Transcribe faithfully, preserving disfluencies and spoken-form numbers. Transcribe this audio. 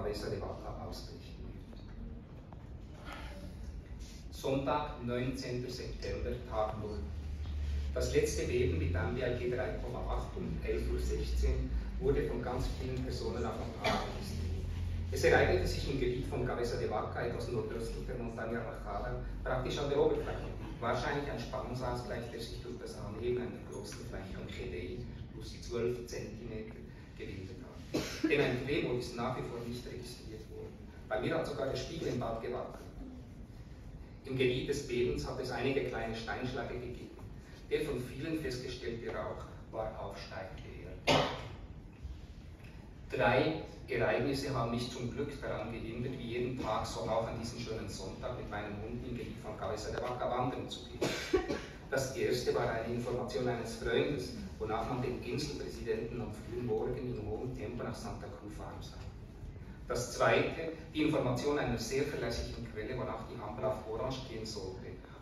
Cabeza de Vaca ausrichten. Sonntag, neunzehnter September, Tag null. Das letzte Beben mit einem B I G drei Komma acht um elf Uhr sechzehn wurde von ganz vielen Personen auf Montagna registriert. Es ereignete sich im Gebiet von Cabeza de Vaca, etwas nordöstlich der Montagna Rajada, praktisch an der Oberfläche. Wahrscheinlich ein Spannungsausgleich, der sich durch das Anheben einer großen Fläche von Chedei plus zwölf Zentimeter gebildet hat. Denn ein Tremor ist nach wie vor nicht registriert worden. Bei mir hat sogar der Spiegel im Bad gewackelt. Im Gebiet des Bebens hat es einige kleine Steinschläge gegeben. Der von vielen festgestellte Rauch war aufsteigende Erde. Drei Ereignisse haben mich zum Glück daran gehindert, wie jeden Tag, so auch an diesem schönen Sonntag mit meinem Hund im Gebiet von Cabeza de Vaca wandern zu gehen. Das erste war eine Information eines Freundes, wonach man den Inselpräsidenten am frühen Morgen in hohem Tempo nach Santa Cruz fahren soll. Das zweite, die Information einer sehr verlässlichen Quelle, wonach die Ampel auf Orange gehen sollte